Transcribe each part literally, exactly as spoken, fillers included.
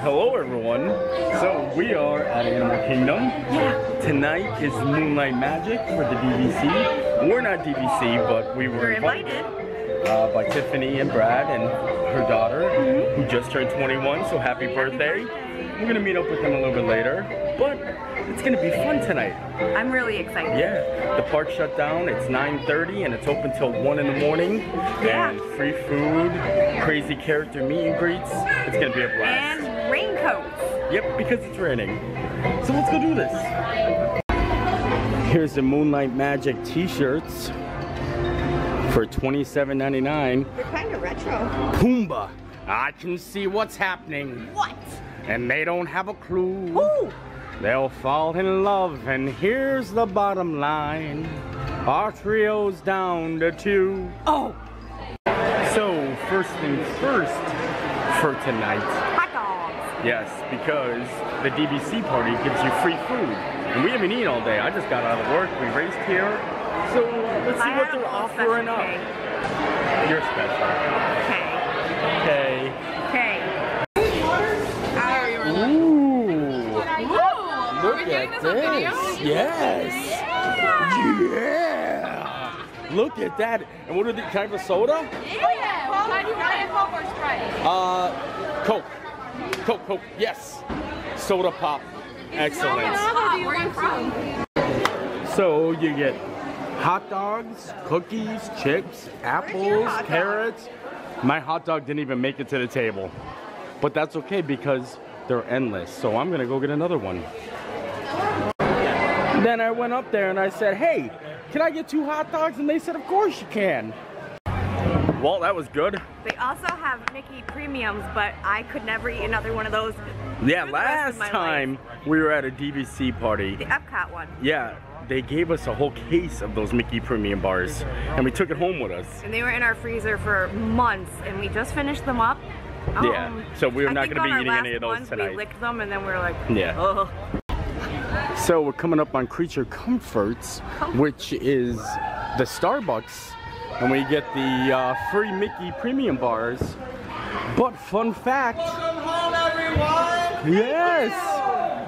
Hello everyone, so we are at Animal Kingdom. Tonight is Moonlight Magic for the D V C. We're not D V C, but we were, we're invited, invited. Uh, by Tiffany and Brad and her daughter, mm-hmm. who just turned twenty-one, so happy birthday. We're going to meet up with them a little bit later, but it's going to be fun tonight. I'm really excited. Yeah, the park shut down, it's nine thirty and it's open till one in the morning. Yeah. And free food, crazy character meet and greets. It's going to be a blast. And raincoats. Yep, because it's raining. So let's go do this. Here's the Moonlight Magic t-shirts for twenty-seven ninety-nine. They're kind of retro. Pumbaa, I can see what's happening. What? And they don't have a clue. Who? They'll fall in love, and here's the bottom line. Our trio's down to two. Oh! So, first things first for tonight. Yes, because the D V C party gives you free food. And we haven't eaten all day. I just got out of work. We raced here. So let's see what they're offering up. You're special. Okay. Okay. Okay. Ooh. Look at this. Yes. Yeah. Look at that. And what are the, can I have a soda? Yeah. Uh, Coke. Coke, Coke, yes. Soda pop. Excellent. So you get hot dogs, cookies, chips, apples, carrots. My hot dog didn't even make it to the table. But that's okay because they're endless. So I'm going to go get another one. Then I went up there and I said, hey, can I get two hot dogs? And they said, of course you can. Well, that was good. They also have Mickey Premiums, but I could never eat another one of those. Yeah, last time life. we were at a D V C party. The Epcot one. Yeah, they gave us a whole case of those Mickey Premium bars, and we took it home with us. And they were in our freezer for months, and we just finished them up. Um, yeah, so we were not going to be eating any of those ones, tonight. We licked them, and then we were like, yeah. Ugh. So we're coming up on Creature Comforts, Comfort. which is the Starbucks. And we get the uh, free Mickey Premium bars. But fun fact. Welcome home, everyone. Yes.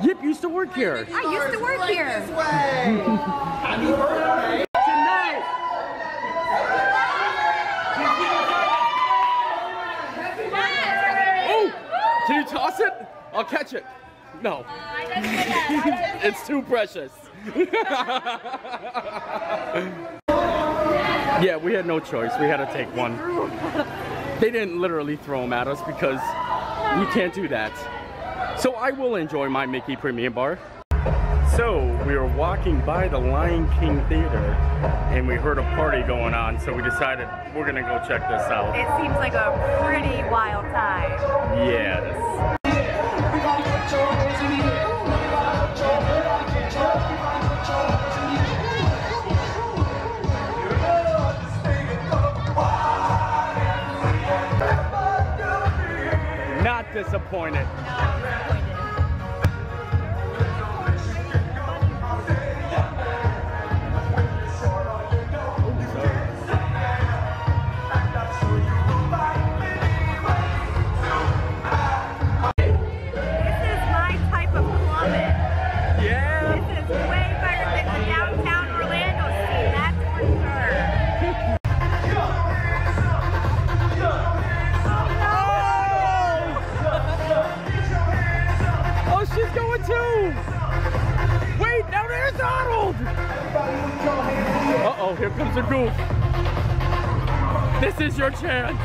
Yip used to work here. I used to work right here. This way. Happy birthday. Tonight. Oh, can you toss it? I'll catch it. No. It's too precious. Yeah, we had no choice. We had to take one. They didn't literally throw them at us because you can't do that. So I will enjoy my Mickey Premium bar. So we were walking by the Lion King Theater and we heard a party going on. So we decided we're going to go check this out. It seems like a pretty wild time. Yes. Disappointed. Uh-oh, here comes a goof. This is your chance.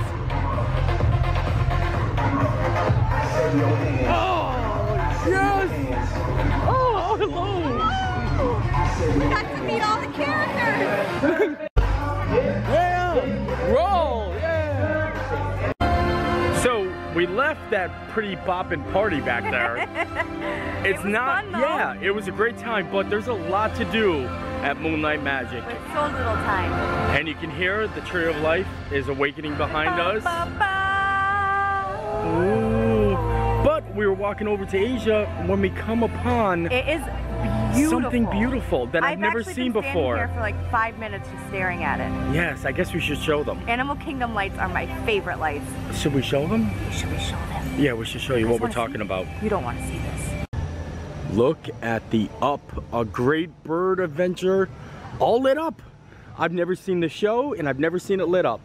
Oh, yes. Oh, hello. Hello. We got to meet all the characters. Yeah. Roll. Yeah. So we left that pretty boppin' party back there. It's it not, fun, yeah, it was a great time, but there's a lot to do at Moonlight Magic. With so little time. And you can hear the Tree of Life is awakening behind ba, us. Ba, ba. Ooh. But we were walking over to Asia when we come upon it is beautiful. something beautiful that I've, I've never seen been before. I've actually been standing here for like five minutes just staring at it. Yes, I guess we should show them. Animal Kingdom lights are my favorite lights. Should we show them? Should we show them? Yeah, we should show you what we're talking about. You don't want to see this. Look at the Up, a great bird adventure, all lit up. I've never seen the show and I've never seen it lit up.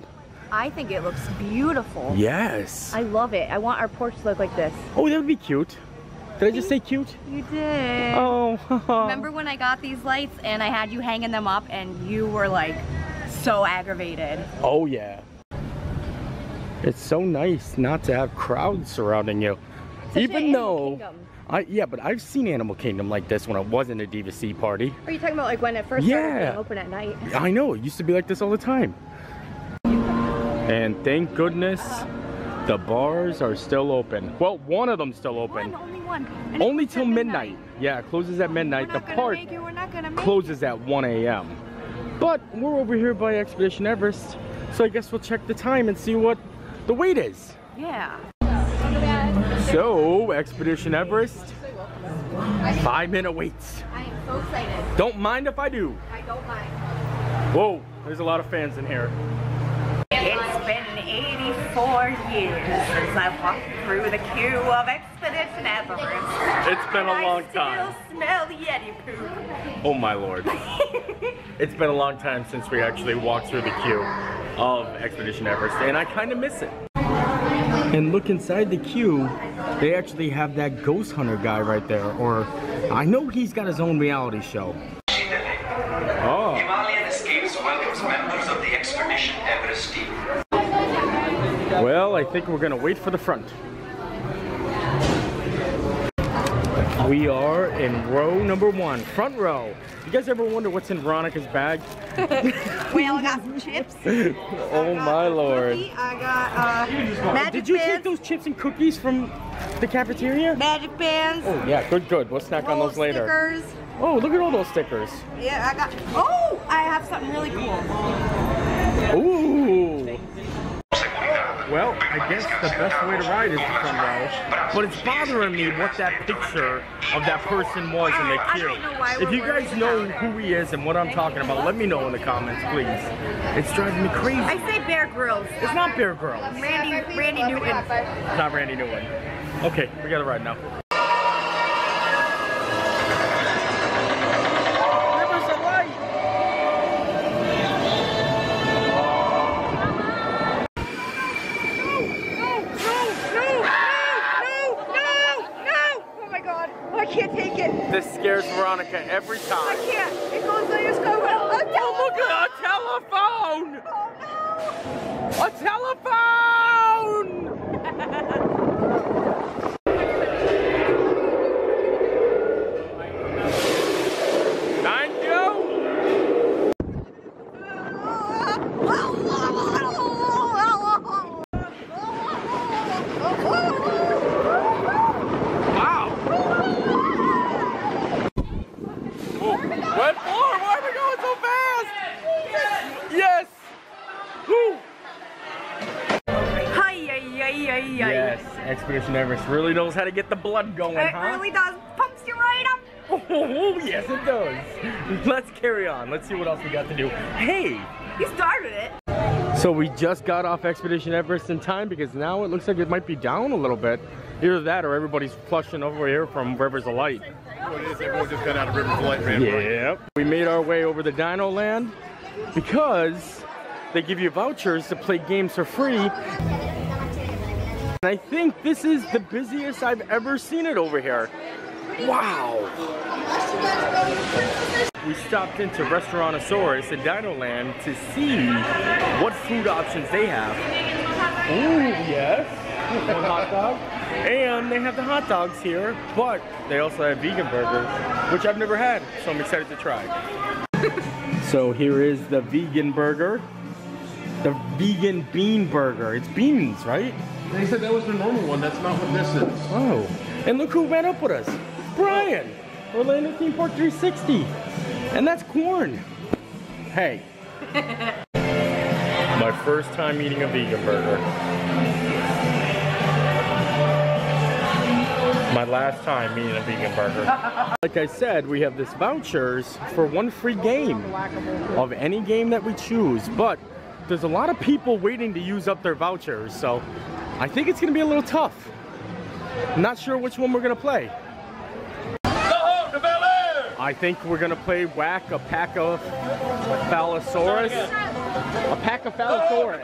I think it looks beautiful. Yes. I love it. I want our porch to look like this. Oh, that would be cute. Did I just say cute? You did. Oh. Remember when I got these lights and I had you hanging them up and you were like so aggravated? Oh yeah. It's so nice not to have crowds surrounding you. Such Even though, I, yeah, but I've seen Animal Kingdom like this when I wasn't a D V C party. Are you talking about like when it first yeah. started being open at night? I know, it used to be like this all the time. And thank goodness uh-huh. the bars are still open. Well, one of them's still open. One, only one. And only till midnight. midnight. Yeah, it closes at midnight. We're not the park make it. We're not gonna make closes it. at one A M But we're over here by Expedition Everest, so I guess we'll check the time and see what the wait is. Yeah. So, Expedition Everest, five minute waits. I am so excited. Don't mind if I do. I don't mind. Whoa, there's a lot of fans in here. It's been eighty-four years since I walked through the queue of Expedition Everest. It's been a long time. I still smell the Yeti poop. Oh my lord. It's been a long time since we actually walked through the queue of Expedition Everest, and I kind of miss it. And look inside the queue, they actually have that ghost hunter guy right there, or I know he's got his own reality show. Oh. Himalayan Escapes welcomes members of the Expedition Everest team. Well, I think we're gonna wait for the front. We are in row number one, front row. You guys ever wonder what's in Veronica's bag? We all got some chips. Oh my lord. Cookie. I got uh, magic Did you bands. take those chips and cookies from the cafeteria? Magic bands. Oh yeah, good, good. We'll snack Roll on those later. Stickers. Oh, look at all those stickers. Yeah, I got, oh, I have something really cool. Ooh. Well, I guess the best way to ride is the front row, but it's bothering me what that picture of that person was in the queue. If you guys know who he is and what I'm talking about, let me know in the comments, please. It's driving me crazy. I say Bear Grylls. It's not Bear Grylls. Randy, Randy Newman. It's not Randy Newman. Okay, we gotta ride now. This scares Veronica every time. I can't. It goes like it's going a telephone. Oh, look at a telephone. Oh, no. A telephone. Thank you. What floor? Why are we going so fast? Yes! Woo! Hi, hi, hi, hi, hi. Yes, Expedition Everest really knows how to get the blood going, it huh? It really does. Pumps you right up. Oh, yes it does. Let's carry on. Let's see what else we got to do. Hey! You started it. So we just got off Expedition Everest in time because now it looks like it might be down a little bit. Either that or everybody's flushing over here from Rivers of Light. Oh, it is. Everyone just got out of Rivers of Light, man. Yep. We made our way over to Dino Land because they give you vouchers to play games for free. And I think this is the busiest I've ever seen it over here. Wow. We stopped into Restaurantosaurus in Dino Land to see what food options they have. Ooh, yes. One hot dog. And they have the hot dogs here, but they also have vegan burgers, which I've never had, so I'm excited to try. So here is the vegan burger. The vegan bean burger. It's beans, right? They said that was the normal one. That's not what this is. Oh. And look who went up with us. Brian. Orlando Team Park three sixty. And that's corn. Hey. My first time eating a vegan burger. My last time eating a vegan burger. Like I said, we have this vouchers for one free game of any game that we choose, but there's a lot of people waiting to use up their vouchers, so I think it's gonna be a little tough. Not sure which one we're gonna play. Go home to Bel Air. I think we're gonna play Whack a Pack of Allosaurus. A Pack of Allosaurus.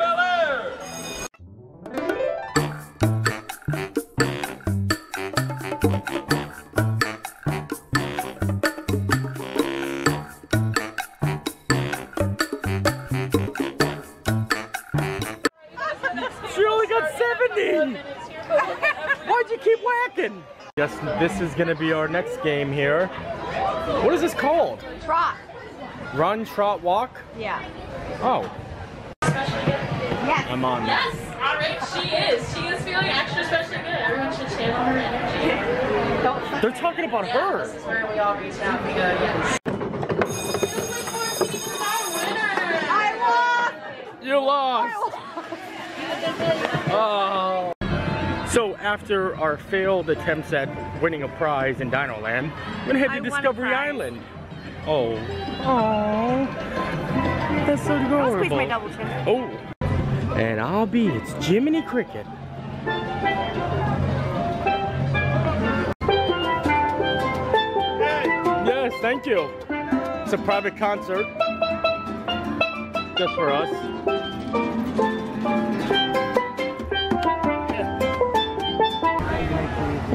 Yes, this is gonna be our next game here. What is this called? Trot. Run, trot, walk? Yeah. Oh. Yes. I'm on. Yes, alright, she is. She is feeling extra special good. Everyone should channel her energy. Don't They're talking about yeah, her. This is where we all reach out and go, yes. I won! You lost! Oh. So after our failed attempts at winning a prize in Dino Land, we're gonna head to Discovery Island. Oh. Aww. That's so adorable. My double chin. Oh. And I'll be, it's Jiminy Cricket. Yes, thank you. It's a private concert. Just for us.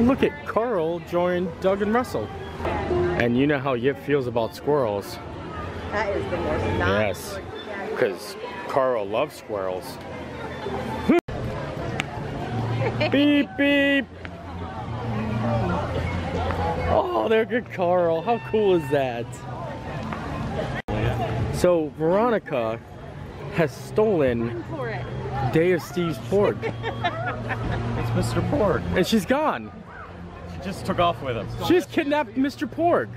Look at Carl joined Doug and Russell. And you know how Yip feels about squirrels. That is the worst. Yes, because Carl loves squirrels. Beep, beep. Oh, they're good, Carl. How cool is that? So Veronica has stolen Day of Steve's Porg. It's Mister Porg. And she's gone. Just took off with him. She's kidnapped Mister Porg.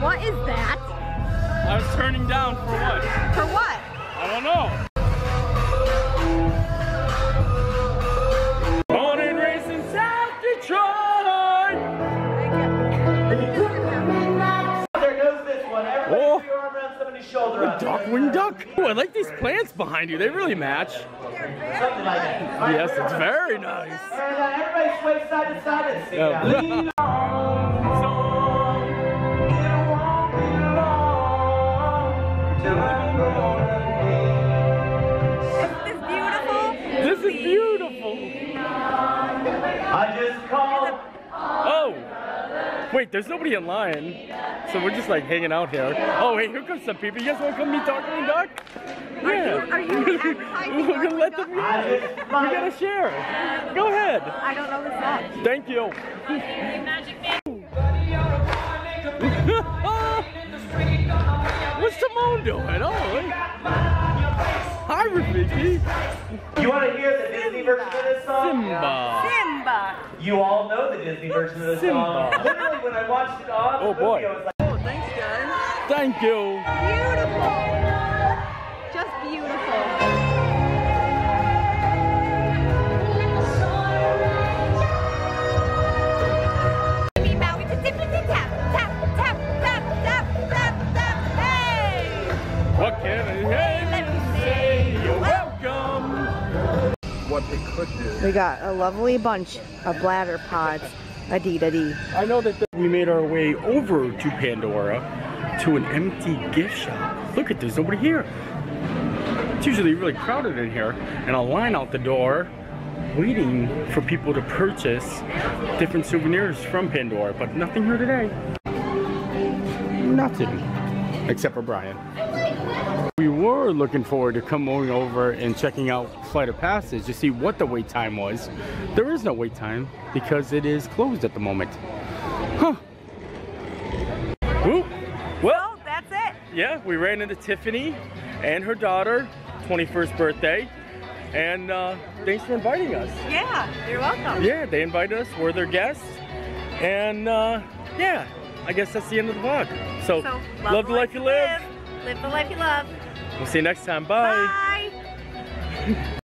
What is that? I was turning down for what? For what? I don't know. Duckwing duck. Oh, I like these plants behind you. They really match. Yes, it's very nice. Everybody sway side to side and sing out. This is beautiful. This is beautiful. I just called. Oh. Wait, there's nobody in line. So we're just like hanging out here. Oh wait, here comes some people. You guys want to come meet Doc and Doc? Yeah. Are you, are you advertising? We're gonna let them meet. We gotta share. Go ahead. I don't know this song. Thank you. What's Simone doing? Oh, wait. Hi, Rafiki. You want to hear the Disney version of this song? Simba. Simba. You all know the Disney version of this song. Literally, when I watched it on oh, the movie, boy. I was like, thank you. Beautiful. Just beautiful. What can I say? Let me say you're welcome. What they could do. We got a lovely bunch of bladder pods. A dee da dee. I know that we made our way over to Pandora. To an empty gift shop. Look at this, nobody here. It's usually really crowded in here, and a line out the door waiting for people to purchase different souvenirs from Pandora, but nothing here today. Nothing, except for Brian. We were looking forward to coming over and checking out Flight of Passage to see what the wait time was. There is no wait time because it is closed at the moment. Huh. Whoop. Well, oh, that's it. Yeah, we ran into Tiffany and her daughter, twenty-first birthday, and uh, thanks for inviting us. Yeah, you're welcome. Yeah, they invited us. We're their guests, and uh, yeah, I guess that's the end of the vlog. So, so love, love the life, life you live. live. Live the life you love. We'll see you next time. Bye. Bye.